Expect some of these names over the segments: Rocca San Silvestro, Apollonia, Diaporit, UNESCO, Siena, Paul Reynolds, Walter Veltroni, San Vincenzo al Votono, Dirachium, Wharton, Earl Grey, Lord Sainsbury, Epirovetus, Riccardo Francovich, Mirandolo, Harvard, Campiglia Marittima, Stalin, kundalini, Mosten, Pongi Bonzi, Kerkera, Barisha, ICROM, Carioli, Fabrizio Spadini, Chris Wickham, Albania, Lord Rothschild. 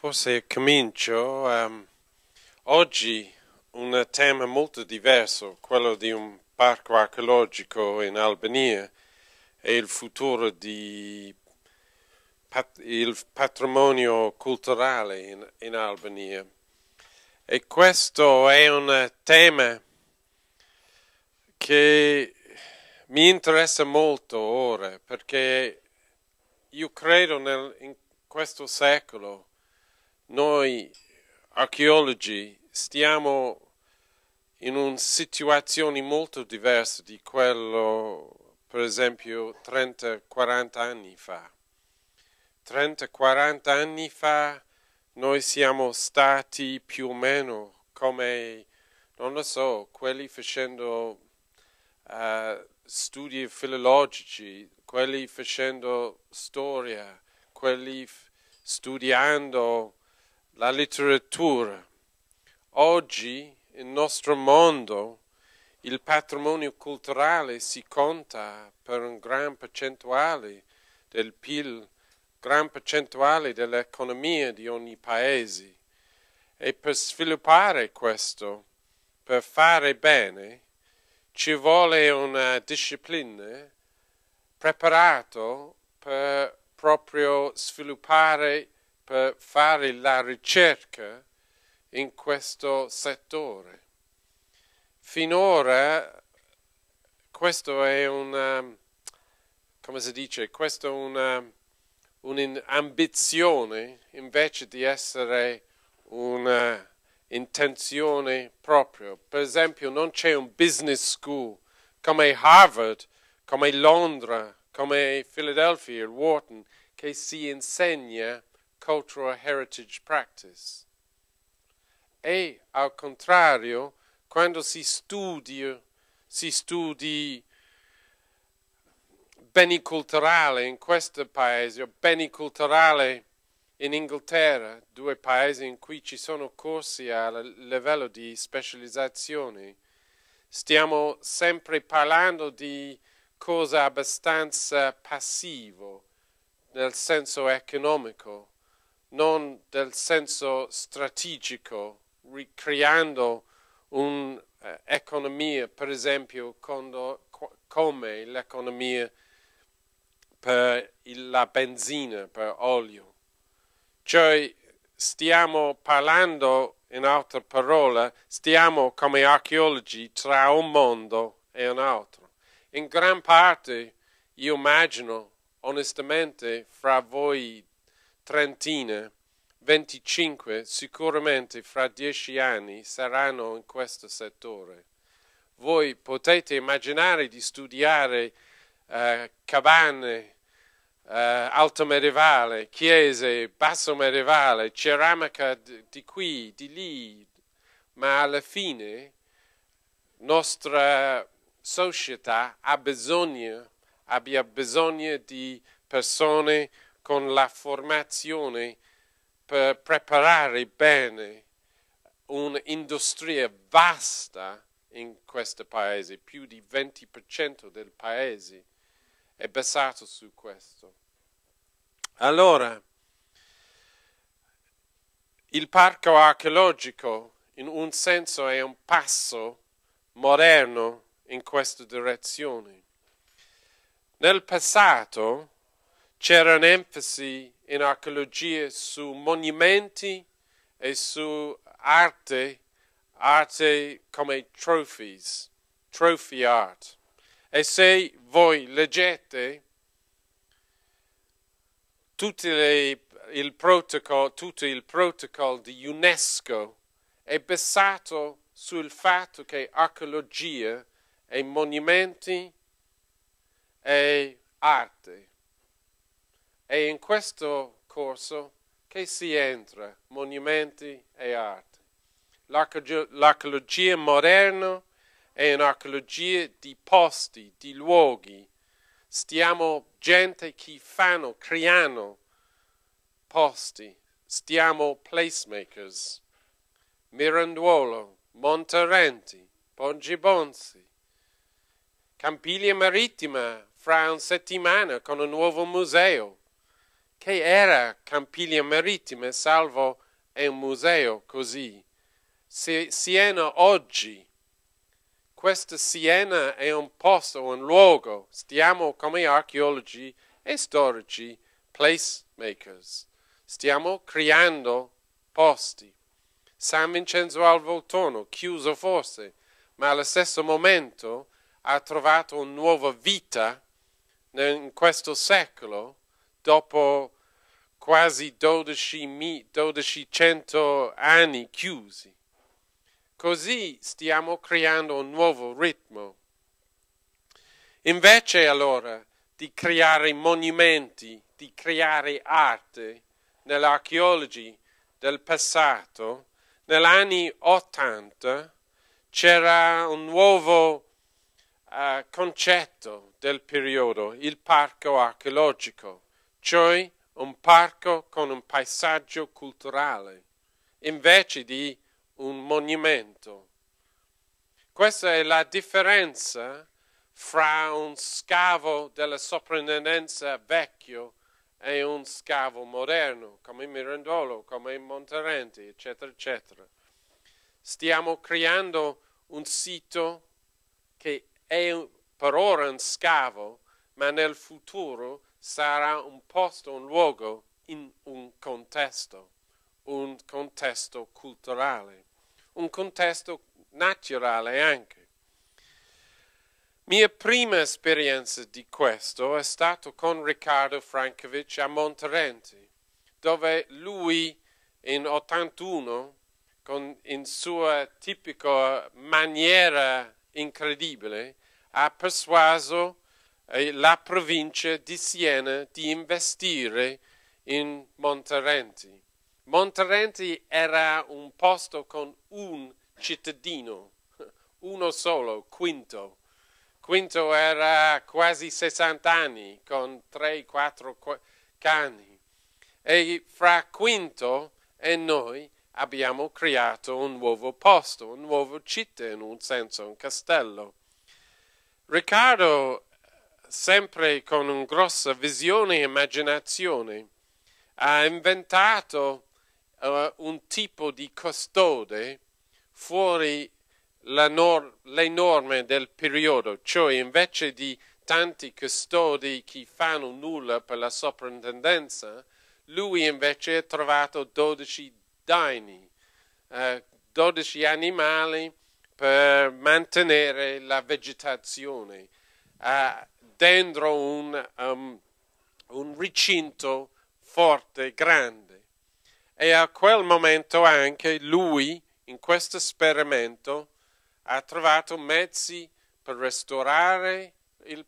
Forse comincio. Oggi un tema molto diverso, quello di un parco archeologico in Albania e il futuro di il patrimonio culturale in Albania. E questo è un tema che mi interessa molto ora, perché io credo in questo secolo noi archeologi stiamo in una situazione molto diversa di quello, per esempio, 30-40 anni fa. 30-40 anni fa noi siamo stati più o meno come, non lo so, quelli facendo studi filologici, quelli facendo storia, quelli studiando la letteratura. Oggi, nel nostro mondo, il patrimonio culturale si conta per un gran percentuale del PIL, gran percentuale dell'economia di ogni paese. E per sviluppare questo, per fare bene, ci vuole una disciplina preparata per proprio sviluppare, per fare la ricerca in questo settore. Finora questo è una, come si dice, questo è un'ambizione invece di essere una intenzione propria. Per esempio non c'è un business school come Harvard, come Londra, come Philadelphia, Wharton, che si insegna cultural heritage practice. E al contrario, quando si studi beni culturali in questo paese, o beni culturali in Inghilterra, due paesi in cui ci sono corsi a livello di specializzazione, stiamo sempre parlando di cose abbastanza passive nel senso economico, non nel senso strategico, ricreando un'economia, per esempio, come l'economia per la benzina, per olio. Cioè, stiamo parlando, in altre parole, stiamo come archeologi tra un mondo e un altro. In gran parte, io immagino, onestamente, fra voi trentina, 25, sicuramente fra 10 anni saranno in questo settore. Voi potete immaginare di studiare cabane, alto medievale, chiese, basso medievale, ceramica di qui, di lì, ma alla fine nostra società abbia bisogno di persone con la formazione per preparare bene un'industria vasta in questo paese. Più di 20% del paese è basato su questo. Allora, il parco archeologico in un senso è un passo moderno in questa direzione. Nel passato c'era un'enfasi in archeologia su monumenti e su arte come trophies, trophy art. E se voi leggete tutto il protocollo di UNESCO è basato sul fatto che archeologia e monumenti e arte. E in questo corso che si entra, monumenti e arte. L'archeologia moderna è un'archeologia di posti, di luoghi. Stiamo gente che fanno, creano posti. Stiamo placemakers. Mirandolo, Monterenti, Pongi Bonzi, Campiglia Marittima fra una settimana con un nuovo museo. Che era Campiglia Marittima salvo è un museo così? Siena oggi. Questa Siena è un posto, un luogo. Stiamo come archeologi e storici, placemakers. Stiamo creando posti. San Vincenzo al Votono, chiuso forse, ma allo stesso momento ha trovato una nuova vita in questo secolo, dopo quasi 1200 anni chiusi. Così stiamo creando un nuovo ritmo. Invece allora di creare monumenti, di creare arte nell'archeologia del passato, negli anni 80 c'era un nuovo concetto del periodo, il parco archeologico, cioè un parco con un paesaggio culturale, invece di un monumento. Questa è la differenza fra un scavo della soprintendenza vecchio è un scavo moderno, come Mirandolo, come Monterenti, eccetera, eccetera. Stiamo creando un sito che è per ora un scavo, ma nel futuro sarà un posto, un luogo, in un contesto culturale, un contesto naturale anche. Mia prima esperienza di questo è stata con Riccardo Francovich a Monterenti, dove lui in 81, in sua tipica maniera incredibile, ha persuaso la provincia di Siena di investire in Monterenti. Monterenti era un posto con un cittadino, uno solo, Quinto. Quinto era quasi 60 anni, con 3-4 cani. E fra Quinto e noi abbiamo creato un nuovo posto, un nuovo città, in un senso, un castello. Riccardo, sempre con una grossa visione e immaginazione, ha inventato un tipo di custode fuori le norme del periodo, cioè invece di tanti custodi che fanno nulla per la soprintendenza, lui invece ha trovato 12 daini, 12 animali per mantenere la vegetazione dentro un recinto forte, grande. E a quel momento anche lui, in questo esperimento, ha trovato mezzi per restaurare gli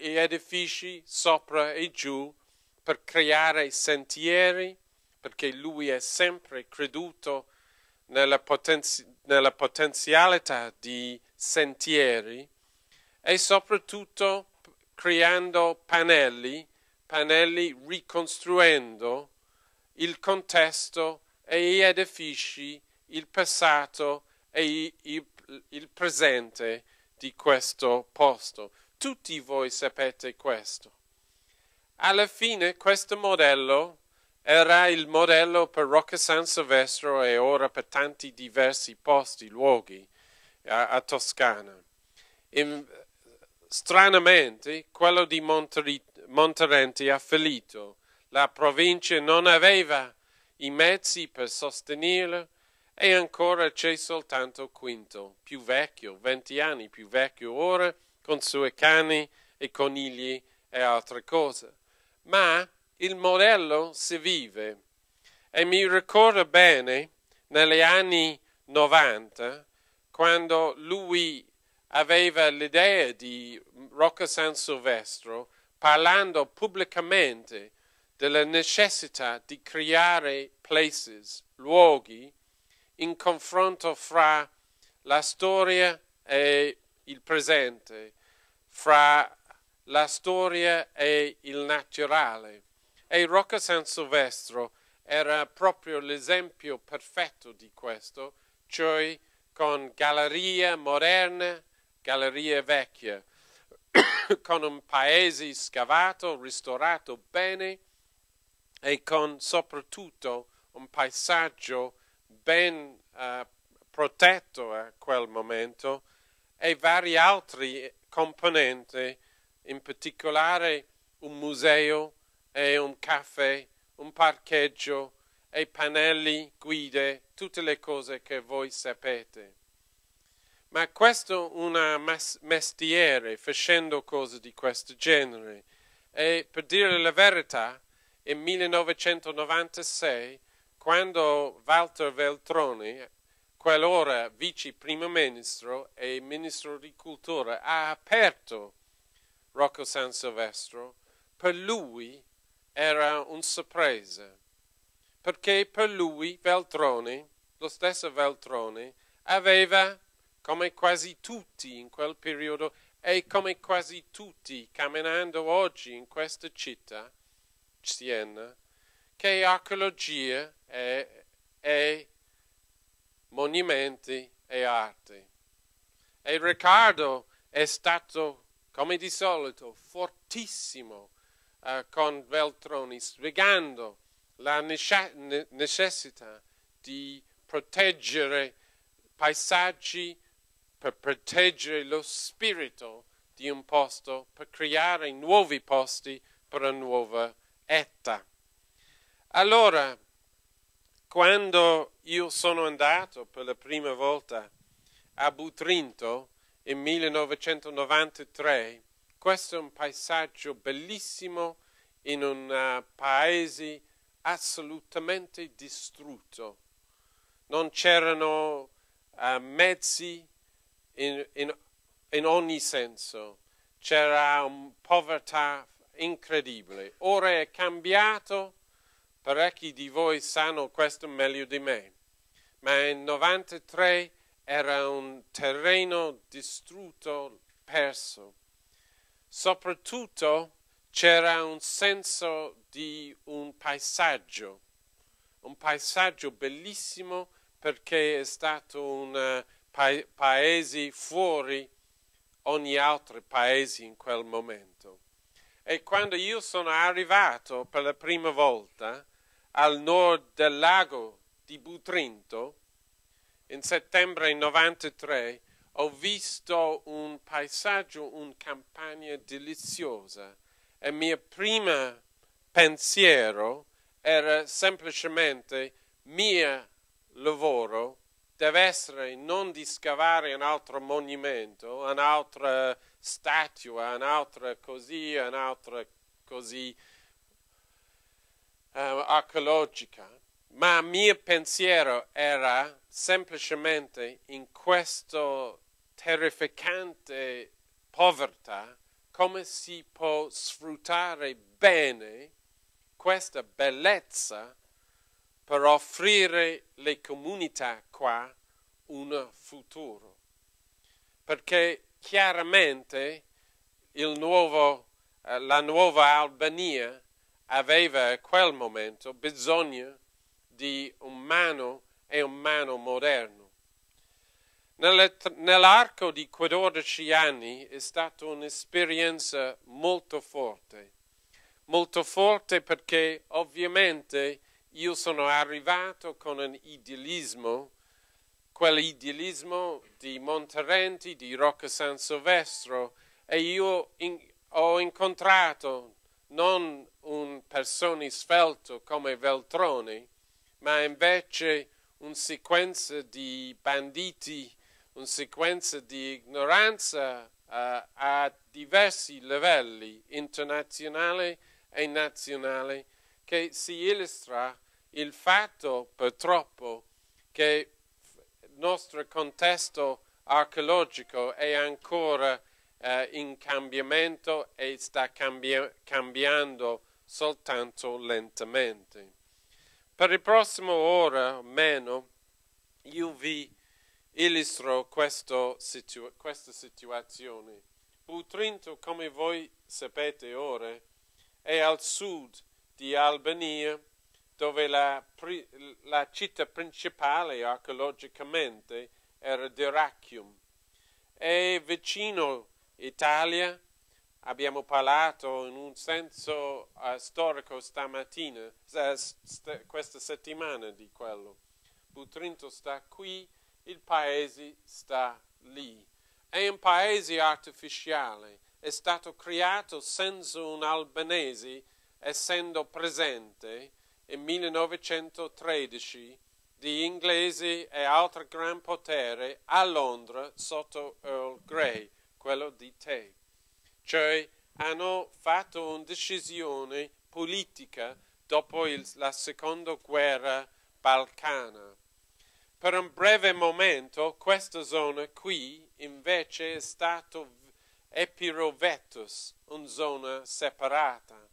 edifici sopra e giù, per creare sentieri, perché lui è sempre creduto nella potenzialità di sentieri, e soprattutto creando pannelli ricostruendo il contesto e gli edifici, il passato e il presente di questo posto. Tutti voi sapete questo. Alla fine questo modello era il modello per Rocca San Silvestro e ora per tanti diversi posti, luoghi a Toscana. Stranamente quello di Monterenti ha fallito. La provincia non aveva i mezzi per sostenerlo. E ancora c'è soltanto Quinto, più vecchio, 20 anni più vecchio ora, con i suoi cani e conigli e altre cose. Ma il modello si vive. E mi ricordo bene, negli anni 90, quando lui aveva l'idea di Rocca San Silvestro, parlando pubblicamente della necessità di creare places, luoghi, in confronto fra la storia e il presente, fra la storia e il naturale. E Rocca San Silvestro era proprio l'esempio perfetto di questo, cioè con gallerie moderne, gallerie vecchie, con un paese scavato, ristorato bene, e con soprattutto un paesaggio ben protetto a quel momento e vari altri componenti, in particolare un museo e un caffè, un parcheggio e pannelli, guide, tutte le cose che voi sapete. Ma questo è un mestiere, facendo cose di questo genere. E per dire la verità, in 1996, quando Walter Veltroni, quell'ora vice primo ministro e ministro di cultura, ha aperto Rocca San Silvestro, per lui era una sorpresa, perché per lui Veltroni, lo stesso Veltroni, aveva, come quasi tutti in quel periodo e come quasi tutti camminando oggi in questa città, Siena, che archeologia e monumenti e arte. E Riccardo è stato, come di solito, fortissimo con Veltroni, spiegando la necessità di proteggere paesaggi per proteggere lo spirito di un posto, per creare nuovi posti per una nuova età. Allora, quando io sono andato per la prima volta a Butrinto, in 1993, questo è un paesaggio bellissimo in un paese assolutamente distrutto. Non c'erano mezzi in ogni senso. C'era una povertà incredibile. Ora è cambiato, parecchi di voi sanno questo meglio di me, ma in 93 era un terreno distrutto, perso. Soprattutto c'era un senso di un paesaggio bellissimo perché è stato un paese fuori ogni altro paese in quel momento. E quando io sono arrivato per la prima volta al nord del lago di Butrinto, in settembre 93, ho visto un paesaggio, una campagna deliziosa e il mio primo pensiero era semplicemente mio lavoro deve essere non di scavare un altro monumento, un'altra statua, un'altra così archeologica, ma il mio pensiero era semplicemente in questo terrificante povertà come si può sfruttare bene questa bellezza per offrire alle comunità qua un futuro. Perché chiaramente la nuova Albania aveva a quel momento bisogno di un mano e un mano moderno. Nell'arco di 14 anni è stata un'esperienza molto forte perché ovviamente io sono arrivato con un idealismo, quell'idealismo di Monterenti, di Rocca San Silvestro, e io ho incontrato non un persona svelto come Veltroni, ma invece una sequenza di banditi, una sequenza di ignoranza a diversi livelli, internazionale e nazionale, che si illustra il fatto, purtroppo, che il nostro contesto archeologico è ancora in cambiamento e sta cambiando soltanto lentamente. Per il prossimo ora o meno, io vi illustro questa situazione. Butrinto, come voi sapete ora, è al sud di Albania, dove la città principale archeologicamente era Dirachium. È vicino Italia, abbiamo parlato in un senso storico stamattina, questa settimana, di quello. Butrinto sta qui, il paese sta lì. È un paese artificiale, è stato creato senza un albanese essendo presente nel 1913 di inglesi e altri gran poteri a Londra sotto Earl Grey, quello di Tay. Cioè hanno fatto una decisione politica dopo la seconda guerra balcana. Per un breve momento questa zona qui invece è stato Epirovetus, una zona separata,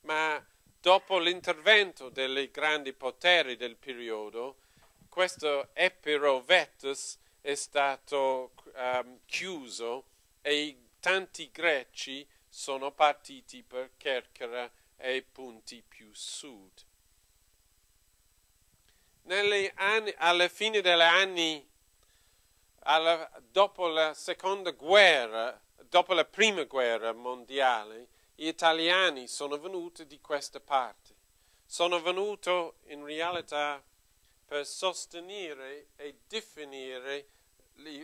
ma dopo l'intervento dei grandi poteri del periodo, questo Epirovetus è stato chiuso e tanti greci sono partiti per Kerkera e punti più sud. Alla fine degli anni, dopo la seconda guerra, dopo la prima guerra mondiale, gli italiani sono venuti di questa parte. Sono venuti in realtà per sostenere e definire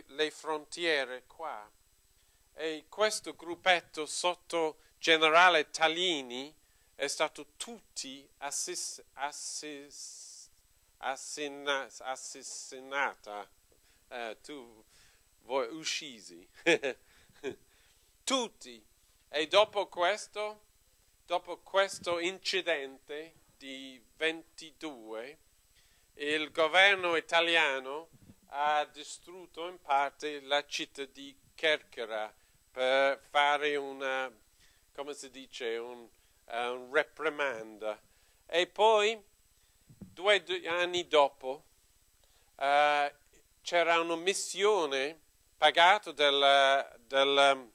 le frontiere qua. E questo gruppetto sotto generale Tallini è stato tutti assassinata. Tu voi uccisi. Tutti. E dopo questo incidente di 22, il governo italiano ha distrutto in parte la città di Kerkera per fare una, come si dice, un reprimanda. E poi, 2 anni dopo, c'era una missione pagata del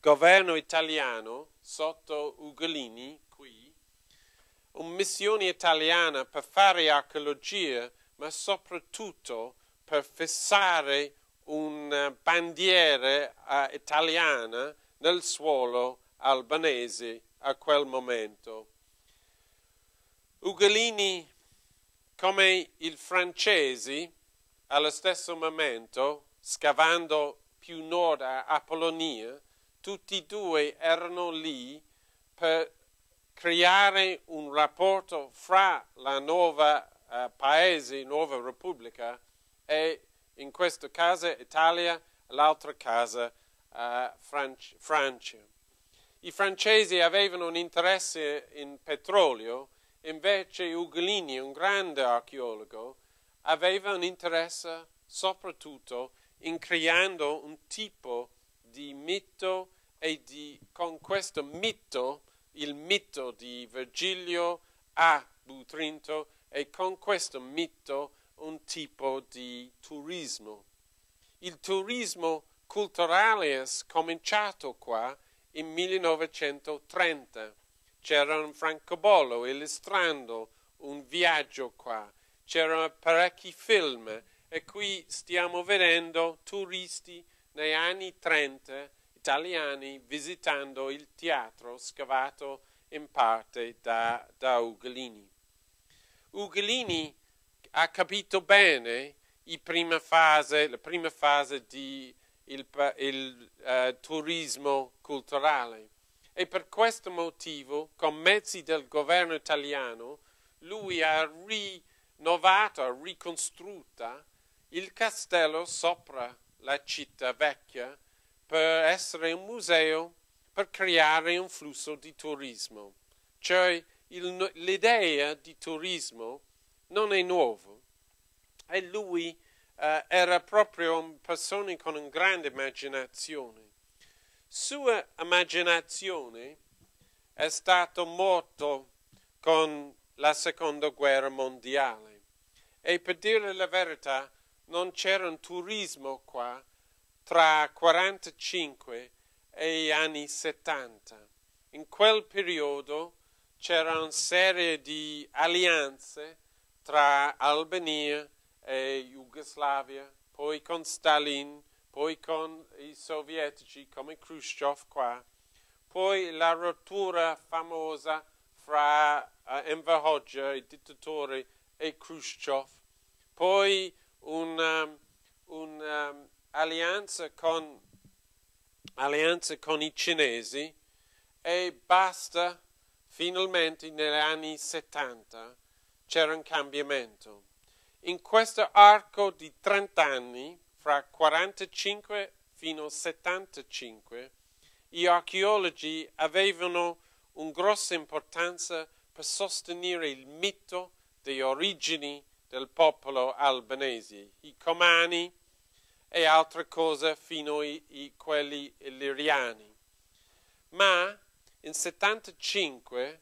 governo italiano sotto Ugolini qui, una missione italiana per fare archeologia, ma soprattutto per fissare una bandiera italiana nel suolo albanese a quel momento. Ugolini, come il francese, allo stesso momento, scavando più nord a Apollonia, tutti e due erano lì per creare un rapporto fra la nuova paese, nuova repubblica, e in questo caso Italia, l'altra casa Francia. I francesi avevano un interesse in petrolio, invece Ugolini, un grande archeologo, aveva un interesse soprattutto in creando un tipo di mito e con questo mito, il mito di Virgilio a Butrinto, e con questo mito un tipo di turismo. Il turismo culturale è cominciato qua in 1930. C'era un francobollo illustrando un viaggio qua. C'erano parecchi film e qui stiamo vedendo turisti negli anni 30 italiani visitando il teatro scavato in parte da Ugolini. Ugolini ha capito bene la prima fase del turismo culturale, e per questo motivo, con mezzi del governo italiano, lui ha ricostruito il castello sopra la città vecchia per essere un museo, per creare un flusso di turismo. Cioè l'idea di turismo non è nuova, e lui era proprio una persona con una grande immaginazione. Sua immaginazione è stata morta con la seconda guerra mondiale, e per dire la verità non c'era un turismo qua tra 45 e gli anni 70. In quel periodo c'era una serie di alleanze tra Albania e Jugoslavia, poi con Stalin, poi con i sovietici come Krusciov qua. Poi la rottura famosa fra Enver Hoxha, il dittatore, e Krusciov. Poi un'alleanza con i cinesi, e basta, finalmente negli anni 70 c'era un cambiamento. In questo arco di 30 anni, fra 45 fino 75, gli archeologi avevano una grossa importanza per sostenere il mito delle origini del popolo albanese, i Comani e altre cose fino a quelli illyriani. Ma in 75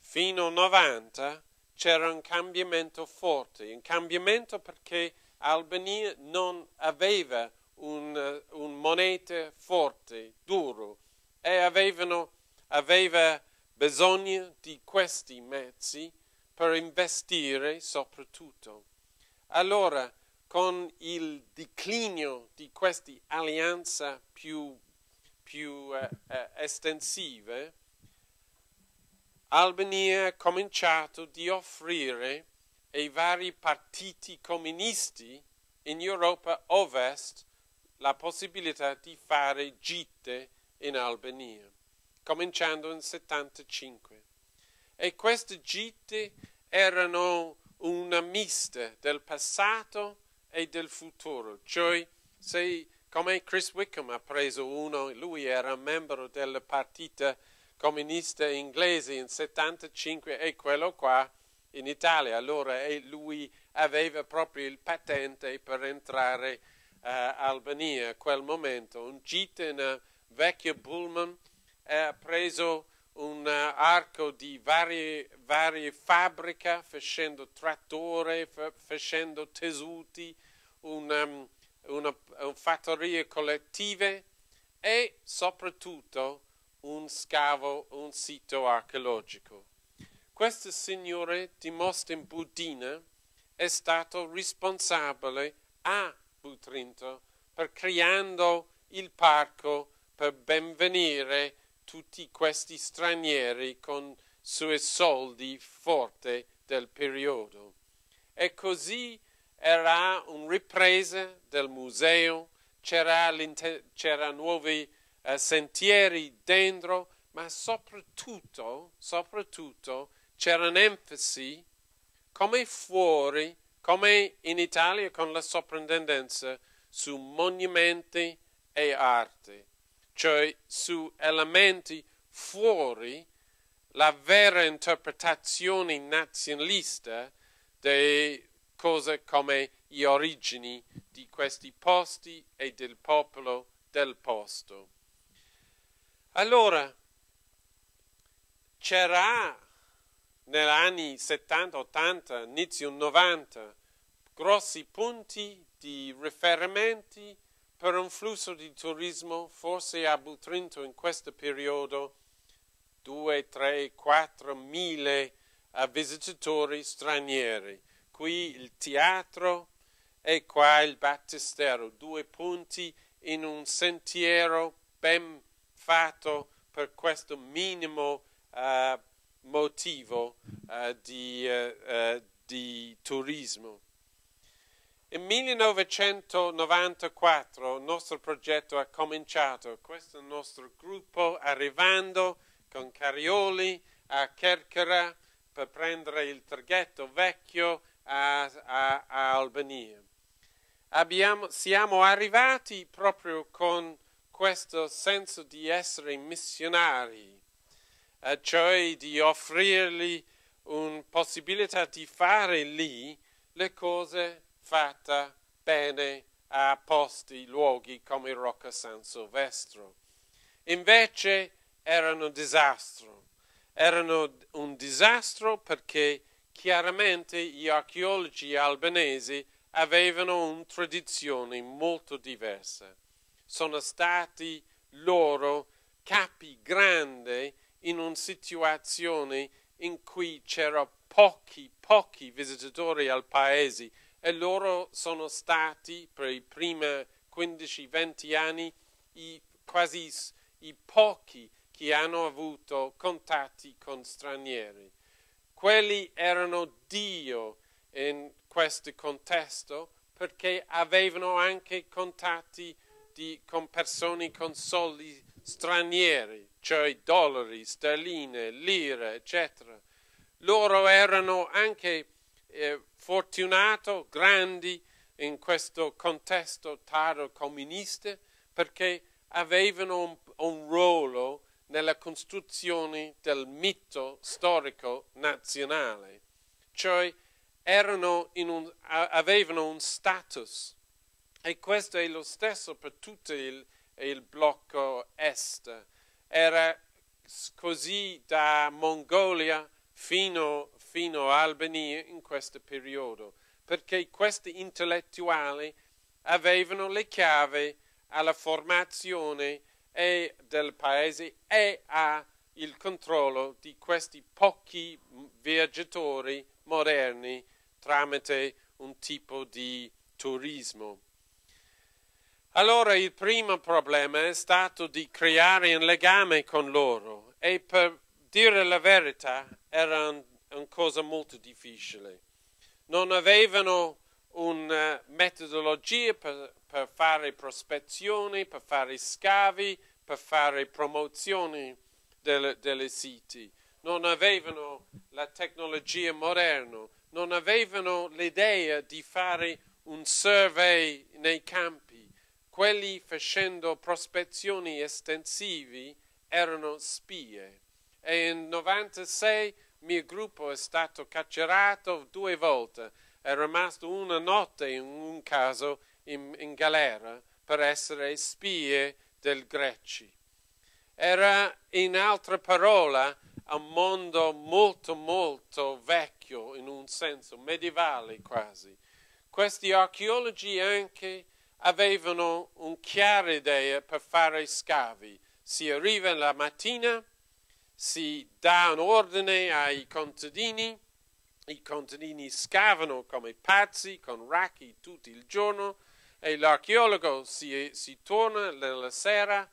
fino 90 c'era un cambiamento forte, un cambiamento perché Albania non aveva un moneta forte, duro, e aveva bisogno di questi mezzi per investire soprattutto. Allora, con il declino di queste alleanze più estensive, Albania ha cominciato di offrire ai vari partiti comunisti in Europa Ovest la possibilità di fare gite in Albania, cominciando nel 75. E queste gite erano una mista del passato e del futuro, cioè come Chris Wickham ha preso uno, lui era membro del partito comunista inglese in 75 e quello qua in Italia, allora e lui aveva proprio il patente per entrare a Albania a quel momento, un gita in un vecchio pullman, ha preso un arco di varie fabbriche, facendo trattore, facendo tessuti, una fattoria collettiva e soprattutto un scavo, un sito archeologico. Questo signore di Mosten Budina è stato responsabile a Butrinto per creando il parco per benvenire tutti questi stranieri con suoi soldi forti del periodo. E così era una ripresa del museo, c'era nuovi sentieri dentro, ma soprattutto c'era un'enfasi come fuori, come in Italia con la soprintendenza, su monumenti e arte, cioè su elementi fuori la vera interpretazione nazionalista dei cose come le origini di questi posti e del popolo del posto. Allora, c'era negli anni 70, 80, inizio 90, grossi punti di riferimenti per un flusso di turismo, forse a Butrinto in questo periodo 2, 3, 4 mila visitatori stranieri. Qui il teatro e qua il battistero, due punti in un sentiero ben fatto per questo minimo motivo di turismo. Nel 1994 il nostro progetto ha cominciato, questo è il nostro gruppo arrivando con Carioli a Kerkera per prendere il traghetto vecchio a Albania. Siamo arrivati proprio con questo senso di essere missionari, cioè di offrirgli una possibilità di fare lì le cose fatte bene a posti, luoghi come Rocca San Silvestro. Invece erano un disastro. Erano un disastro perché chiaramente gli archeologi albanesi avevano una tradizione molto diversa. Sono stati loro capi grandi in una situazione in cui c'erano pochi visitatori al paese e loro sono stati per i primi 15-20 anni quasi i pochi che hanno avuto contatti con stranieri. Quelli erano Dio in questo contesto perché avevano anche contatti con persone con soldi stranieri, cioè dollari, sterline, lire, eccetera. Loro erano anche fortunati, grandi in questo contesto tardo comunista perché avevano un ruolo nella costruzione del mito storico nazionale, cioè erano avevano un status, e questo è lo stesso per tutto il blocco est. Era così da Mongolia fino a Albania in questo periodo, perché questi intellettuali avevano le chiavi alla formazione e del paese e al controllo di questi pochi viaggiatori moderni tramite un tipo di turismo. Allora il primo problema è stato di creare un legame con loro, e per dire la verità era una cosa molto difficile. Non avevano una metodologia per fare prospezioni, per fare scavi, per fare promozioni delle siti. Non avevano la tecnologia moderna, non avevano l'idea di fare un survey nei campi. Quelli facendo prospezioni estensivi erano spie. E in 1996 il mio gruppo è stato carcerato 2 volte. È rimasto una notte in un caso in galera per essere spie del Greci. Era, in altre parole, un mondo molto molto vecchio, in un senso medievale quasi. Questi archeologi anche avevano una chiara idea per fare scavi. Si arriva la mattina, si dà un ordine ai contadini, i contadini scavano come pazzi con racchi tutto il giorno, e l'archeologo si torna nella sera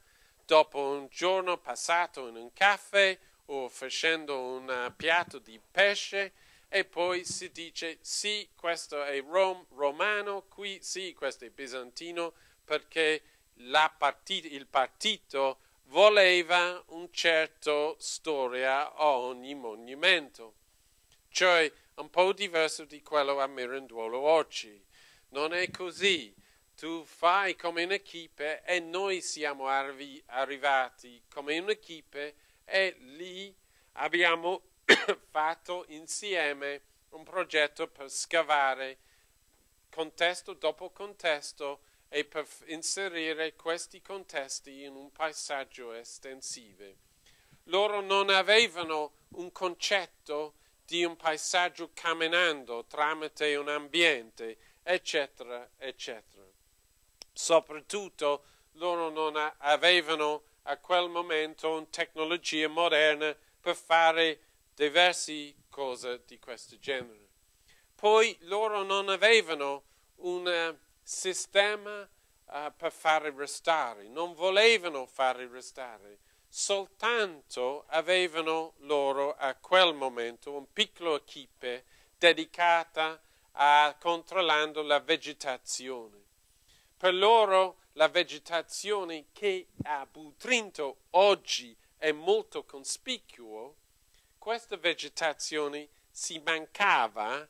dopo un giorno passato in un caffè o facendo un piatto di pesce, e poi si dice sì, questo è romano, qui sì, questo è bizantino, perché il partito voleva una certa storia a ogni monumento, cioè un po' diverso di quello a Mirandolo oggi. Non è così. Tu fai come un'equipe, e noi siamo arrivati come un'equipe, e lì abbiamo fatto insieme un progetto per scavare contesto dopo contesto e per inserire questi contesti in un paesaggio estensivo. Loro non avevano un concetto di un paesaggio camminando tramite un ambiente, eccetera, eccetera. Soprattutto loro non avevano a quel momento una tecnologia moderna per fare diverse cose di questo genere. Poi loro non avevano un sistema per fare restare, non volevano fare restare, soltanto avevano loro a quel momento un piccolo equipe dedicata a controllando la vegetazione. Per loro la vegetazione che a Butrinto oggi è molto conspicua, questa vegetazione si mancava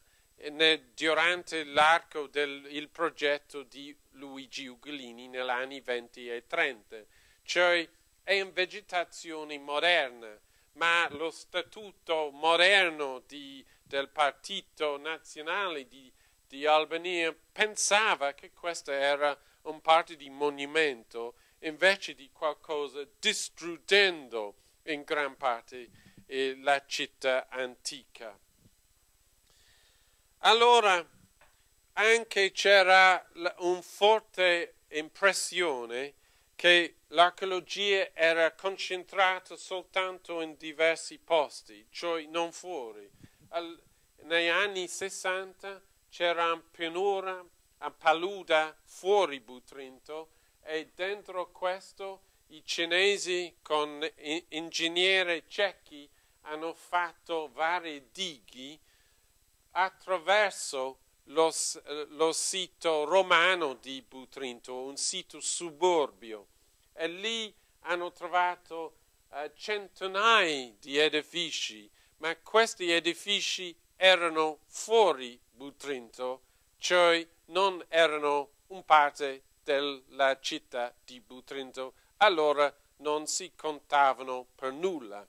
durante l'arco del progetto di Luigi Ugolini negli anni 20 e 30. Cioè è una vegetazione moderna, ma lo statuto moderno del partito nazionale di Albania pensava che questa era un parte di monumento invece di qualcosa distruggendo in gran parte la città antica. Allora anche c'era una forte impressione che l'archeologia era concentrata soltanto in diversi posti, cioè non fuori. Negli anni 60 c'era una pianura, una palude fuori Butrinto, e dentro questo i cinesi con ingegneri cechi hanno fatto vari dighi attraverso lo sito romano di Butrinto, un sito suburbio, e lì hanno trovato centinaia di edifici, ma questi edifici erano fuori Butrinto, cioè non erano un parte della città di Butrinto, allora non si contavano per nulla.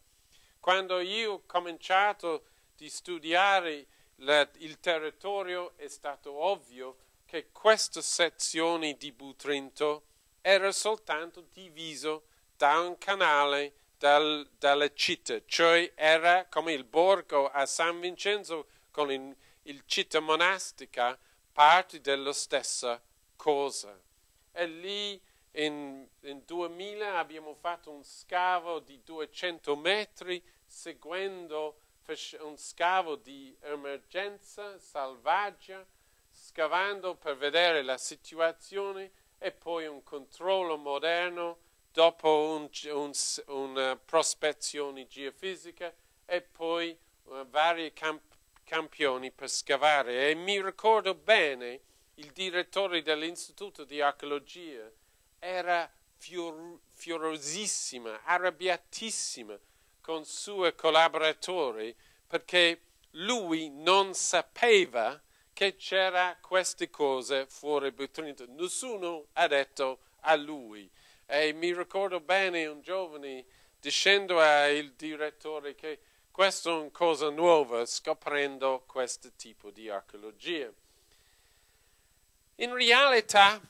Quando io ho cominciato di studiare il territorio è stato ovvio che questa sezione di Butrinto era soltanto diviso da un canale dalla città, cioè era come il borgo a San Vincenzo con il città monastica, parte della stessa cosa. E lì in 2000 abbiamo fatto un scavo di 200 metri seguendo un scavo di emergenza selvaggia, scavando per vedere la situazione e poi un controllo moderno dopo una prospezione geofisica e poi vari campioni per scavare. E mi ricordo bene il direttore dell'Istituto di Archeologia era furiosissima, arrabbiatissima con suoi collaboratori perché lui non sapeva che c'era queste cose fuori Butrinto. Nessuno ha detto a lui. E mi ricordo bene un giovane dicendo al direttore che questa è una cosa nuova, scoprendo questo tipo di archeologia. In realtà,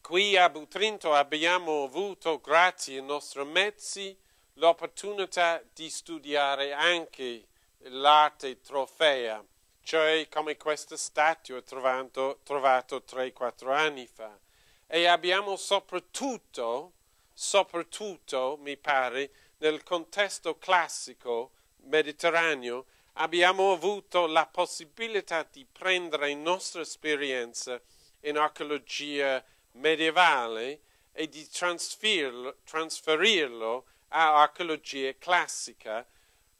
qui a Butrinto abbiamo avuto, grazie ai nostri mezzi, l'opportunità di studiare anche l'arte trofea, cioè come questa statua trovata 3-4 anni fa. E abbiamo soprattutto, mi pare, nel contesto classico mediterraneo, abbiamo avuto la possibilità di prendere la nostra esperienza in archeologia medievale e di trasferirlo a archeologia classica,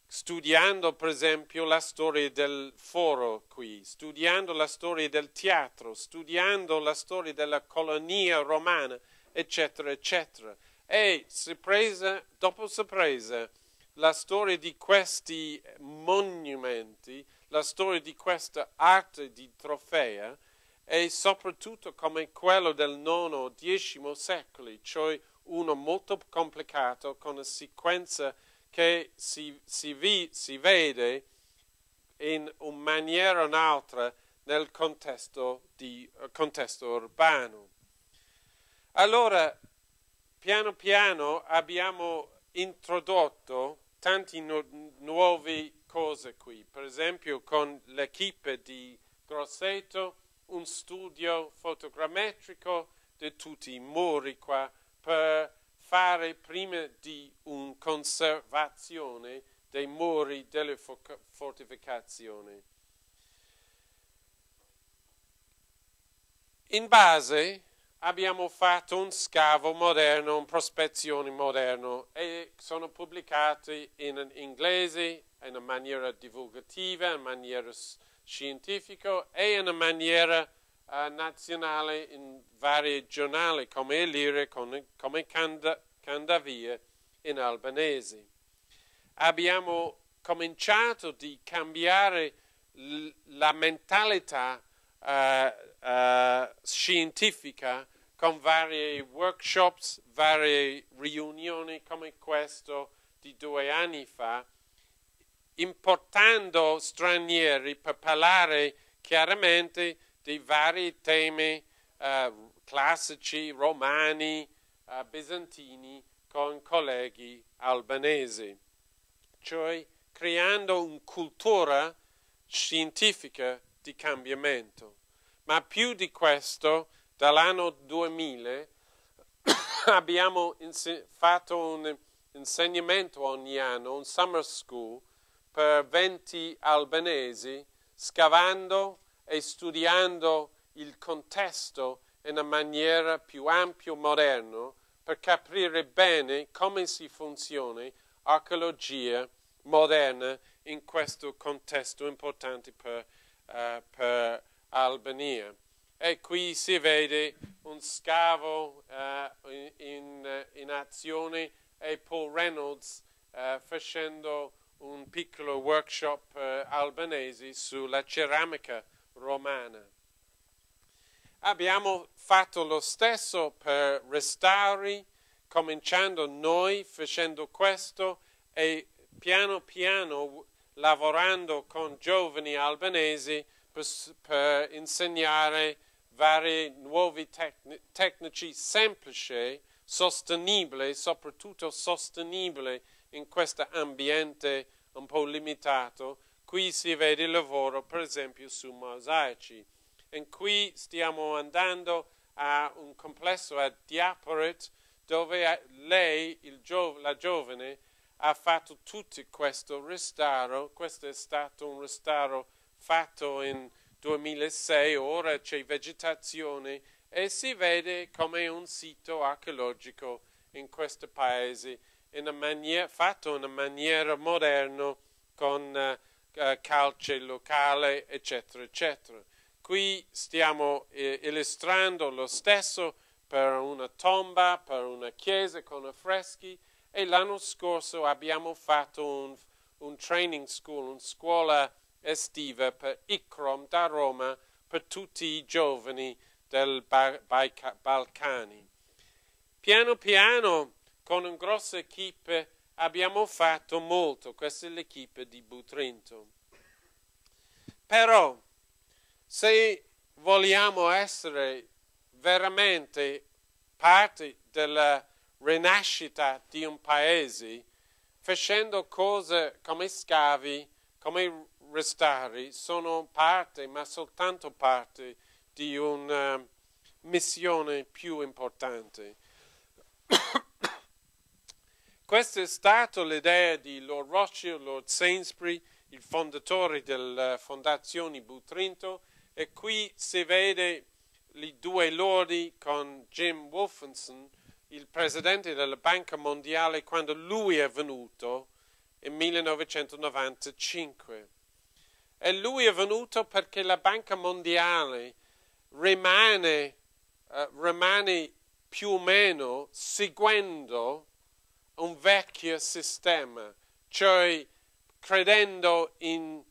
studiando per esempio la storia del foro qui, studiando la storia del teatro, studiando la storia della colonia romana, eccetera, eccetera. E sorpresa dopo sorpresa, la storia di questi monumenti, la storia di questa arte di trofea e soprattutto come quello del IX-X secoli, cioè uno molto complicato con una sequenza che si vede in una maniera o un'altra nel contesto urbano. Allora, piano piano abbiamo introdotto tante nuove cose qui, per esempio con l'equipe di Grosseto, un studio fotogrammetrico di tutti i muri qua, per fare prima di una conservazione dei muri delle fortificazioni. In base abbiamo fatto un scavo moderno, una prospezione moderna e sono pubblicati in inglese in maniera divulgativa, in maniera scientifica e in maniera nazionale in vari giornali come Elire, come Candavia in albanese. Abbiamo cominciato di cambiare la mentalità scientifica con vari workshops, varie riunioni come questo di 2 anni fa, importando stranieri per parlare chiaramente di vari temi classici, romani, bizantini, con colleghi albanesi, cioè creando una cultura scientifica di cambiamento. Ma più di questo, dall'anno 2000 abbiamo fatto un insegnamento ogni anno, un summer school, per 20 albanesi, scavando e studiando il contesto in una maniera più ampia e moderna per capire bene come si funzioni archeologia moderna in questo contesto importante per Albania. E qui si vede un scavo in azione e Paul Reynolds facendo un piccolo workshop albanese sulla ceramica romana. Abbiamo fatto lo stesso per restauri, cominciando noi facendo questo e piano piano lavorando con giovani albanesi per insegnare vari nuovi tecnici semplici, sostenibili, soprattutto sostenibili in questo ambiente un po' limitato. Qui si vede il lavoro per esempio su mosaici. E qui stiamo andando a un complesso a Diaporit dove lei, la giovane, ha fatto tutto questo restauro. Questo è stato un restauro fatto in 2006, ora c'è vegetazione e si vede come un sito archeologico in questo paese, fatto in una maniera moderna con calce locale, eccetera, eccetera. Qui stiamo illustrando lo stesso per una tomba, per una chiesa con affreschi e l'anno scorso abbiamo fatto un training school, una scuola estiva per ICROM da Roma per tutti i giovani del Balcani. Piano piano con una grossa equipe abbiamo fatto molto, questa è l'equipe di Butrinto. Però se vogliamo essere veramente parte della rinascita di un paese, facendo cose come scavi, come restauri, sono parte, ma soltanto parte, di una missione più importante. Questa è stata l'idea di Lord Rothschild, Lord Sainsbury, il fondatore della Fondazione Butrinto, e qui si vede i due lordi con Jim Wolfensohn, il presidente della Banca Mondiale, quando lui è venuto in 1995. E lui è venuto perché la Banca Mondiale rimane più o meno seguendo un vecchio sistema, cioè credendo in un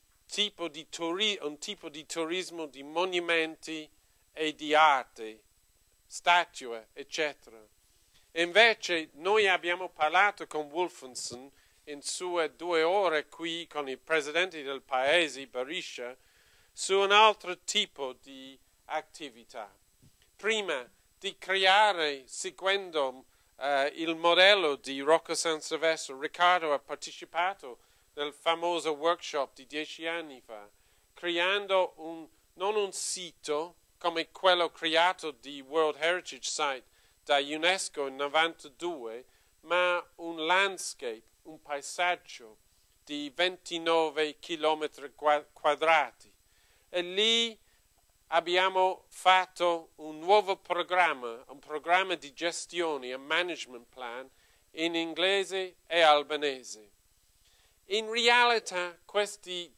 tipo di turismo di monumenti e di arte, statue, eccetera. Invece noi abbiamo parlato con Wolfensohn in sue 2 ore qui con il presidente del paese, Barisha, su un altro tipo di attività. Prima di creare, seguendo il modello di Rocca San Silvestro, Riccardo ha partecipato nel famoso workshop di 10 anni fa, creando non un sito come quello creato di World Heritage Site da UNESCO nel 1992, ma un landscape, un paesaggio di 29 chilometri quadrati. E lì abbiamo fatto un nuovo programma, un programma di gestione, un management plan, in inglese e albanese. In realtà questi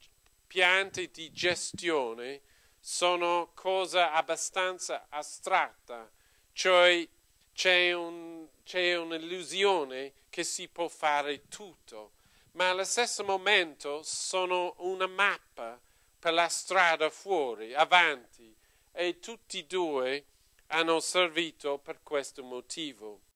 piani di gestione sono cosa abbastanza astratta, cioè c'è un'illusione che si può fare tutto, ma allo stesso momento sono una mappa per la strada fuori, avanti, e tutti e 2 hanno servito per questo motivo.